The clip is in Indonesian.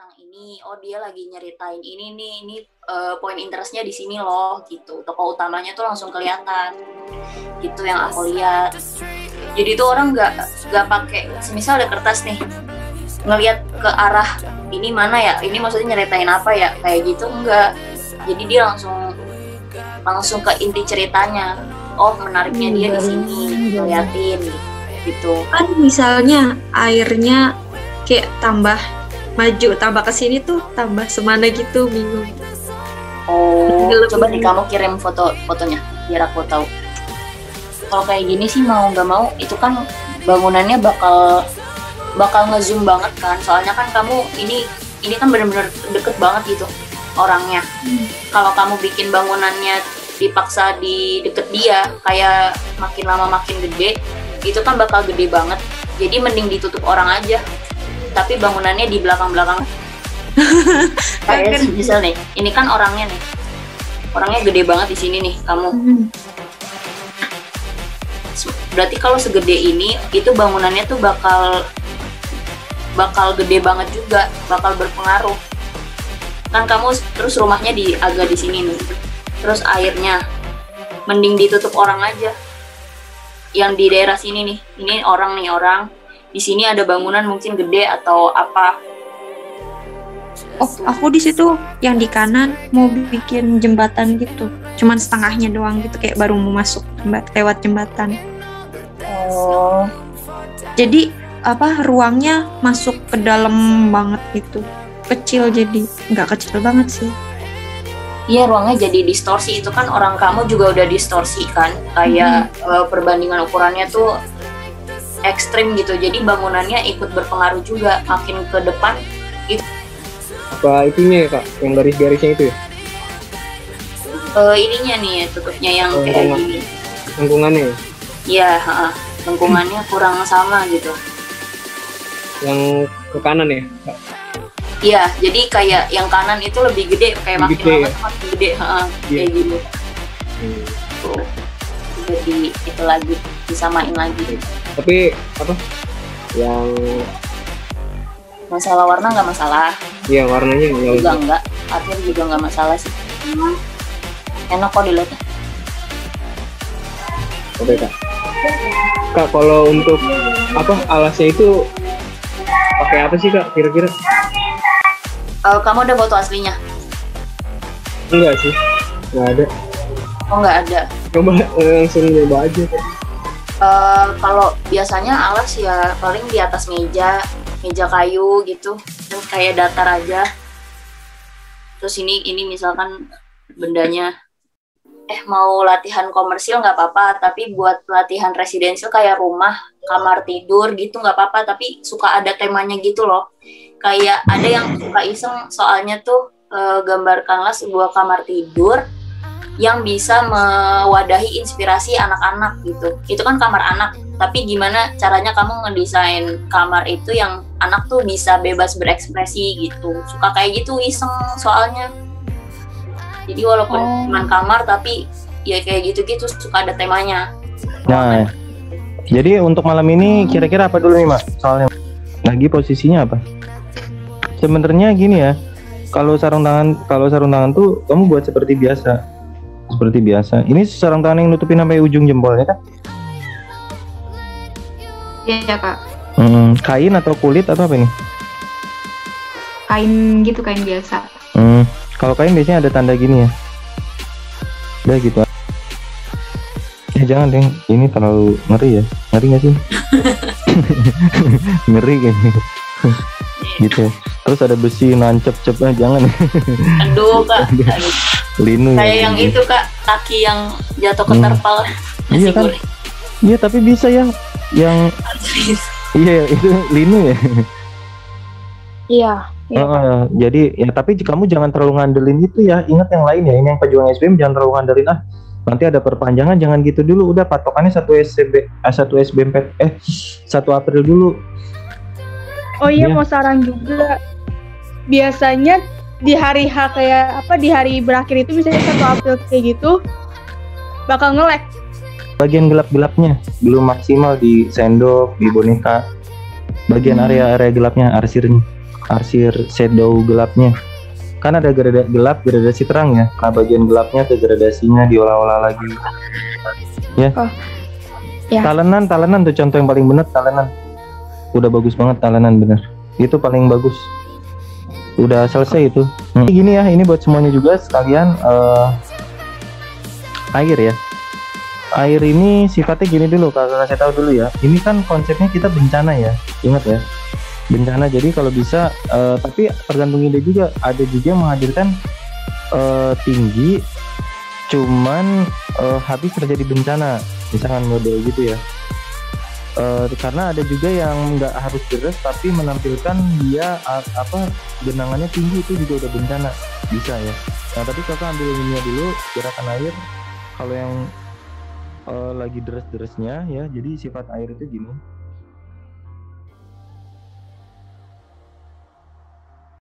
tentang ini, oh dia lagi nyeritain ini nih, ini poin interestnya di sini loh gitu. Tokoh utamanya tuh langsung kelihatan, gitu yang aku lihat. Jadi tuh orang nggak pakai, semisal ada kertas nih, ngelihat ke arah ini mana ya, ini maksudnya nyeritain apa ya, kayak gitu enggak. Jadi dia langsung ke inti ceritanya. Oh menariknya dia di sini, ngeliatin gitu. Kan misalnya airnya kayak tambah maju, tambah kesini tuh tambah semana gitu, bingung. Oh, coba nih kamu kirim fotonya biar aku tahu. Kalau kayak gini sih mau nggak mau itu kan bangunannya bakal ngezoom banget kan, soalnya kan kamu ini kan bener-bener deket banget gitu orangnya. Kalau kamu bikin bangunannya dipaksa di deket dia, kayak makin lama makin gede, itu kan bakal gede banget. Jadi mending ditutup orang aja, tapi bangunannya di belakang-belakang. Kayak misal nih, ini kan orangnya gede banget di sini nih kamu. Berarti kalau segede ini, itu bangunannya tuh bakal gede banget juga, bakal berpengaruh. Kan kamu terus rumahnya agak di sini nih, terus airnya, mending ditutup orang aja. Yang di daerah sini nih, ini orang. Di sini ada bangunan mungkin gede atau apa. Oh, aku di situ yang di kanan mau bikin jembatan gitu. Cuman setengahnya doang gitu, kayak baru mau masuk lewat jembatan. Oh. Jadi apa ruangnya masuk ke dalam banget gitu. Kecil jadi, nggak kecil banget sih. Iya, ruangnya jadi distorsi. Itu kan orang kamu juga udah distorsi kan. Kayak perbandingan ukurannya tuh ekstrim gitu, jadi bangunannya ikut berpengaruh juga makin ke depan itu. Apa itunya ya kak, yang garis-garisnya itu ya? Ininya nih tutupnya yang kayak gini. Lengkungannya ya? Iya, lengkungannya kurang sama gitu. Yang ke kanan ya kak? Iya, jadi kayak yang kanan itu lebih gede, kayak makin lama ya? Makin gede, kayak gini. Tuh. Jadi itu lagi disamain lagi. Tapi apa yang masalah warna nggak masalah? Iya, warnanya juga nggak, akhirnya juga nggak masalah sih. Enak kok dilihatnya. Oke kak, kalau untuk apa alasnya itu pakai apa sih kak kira-kira? Kamu ada foto aslinya? Enggak sih, nggak ada. Oh nggak ada? Coba langsung coba aja. Kalau biasanya alas ya paling di atas meja kayu gitu, terus kayak datar aja. Terus ini misalkan bendanya mau latihan komersil nggak apa-apa, tapi buat latihan residensial kayak rumah, kamar tidur gitu nggak apa-apa, tapi suka ada temanya gitu loh. Kayak ada yang suka iseng soalnya tuh gambarkanlah sebuah kamar tidur yang bisa mewadahi inspirasi anak-anak gitu. Itu kan kamar anak, tapi gimana caranya kamu ngedesain kamar itu yang anak tuh bisa bebas berekspresi gitu. Suka kayak gitu iseng soalnya. Jadi walaupun cuma kamar tapi ya kayak gitu-gitu, suka ada temanya. Nah, jadi untuk malam ini kira-kira apa dulu nih Mas? Soalnya lagi posisinya apa? Sebenarnya gini ya, kalau sarung tangan tuh kamu buat seperti biasa. Ini sarung tangan yang nutupin sampai ujung jempolnya kan? Iya kak. Kain atau kulit atau apa ini? Kain gitu, kain biasa. Kalau kain biasanya ada tanda gini ya. Udah gitu. Ya jangan deh, ini terlalu ngeri ya. Ngeri nggak sih? Ngeri kayaknya. Gitu. Terus ada besi nancep-cepnya, jangan. Aduh kak. Linu kayak ya, yang gitu. Itu kak, kaki yang jatuh ke terpal. Iya kan? Iya tapi bisa yang iya itu linu ya. Iya. Jadi ya tapi kamu jangan terlalu ngandelin itu ya. Ingat yang lain ya, ini yang pejuang SBM jangan terlalu ngandelin nanti ada perpanjangan, jangan gitu dulu. Udah patokannya 1 April dulu. Oh iya, mau saran juga. Biasanya di hari H kayak apa, di hari berakhir itu misalnya 1 April kayak gitu bakal nge-lag. Bagian gelap-gelapnya belum maksimal di sendok, di boneka. Bagian area gelapnya, arsirnya. arsir shadow gelapnya. Kan ada gelap, gradasi terang ya. Nah, bagian gelapnya ke gradasinya diolah-olah lagi. Ya. Oh. Ya. Talenan tuh contoh yang paling bener, talenan. Udah bagus banget talenan, bener. Itu paling bagus. Udah selesai itu. Gini ya, ini buat semuanya juga sekalian air ya. Air ini sifatnya gini dulu, kalau saya tahu dulu ya. Ini kan konsepnya kita bencana ya. Ingat ya. Bencana, jadi kalau bisa tapi tergantung ide juga, ada juga menghadirkan tinggi cuman habis terjadi bencana, misalkan model gitu ya, karena ada juga yang nggak harus deres tapi menampilkan dia apa genangannya tinggi, itu juga udah bencana bisa ya. Nah tapi kakak ambil ininya dulu, gerakan air kalau yang lagi deres-deresnya ya, jadi sifat air itu gini.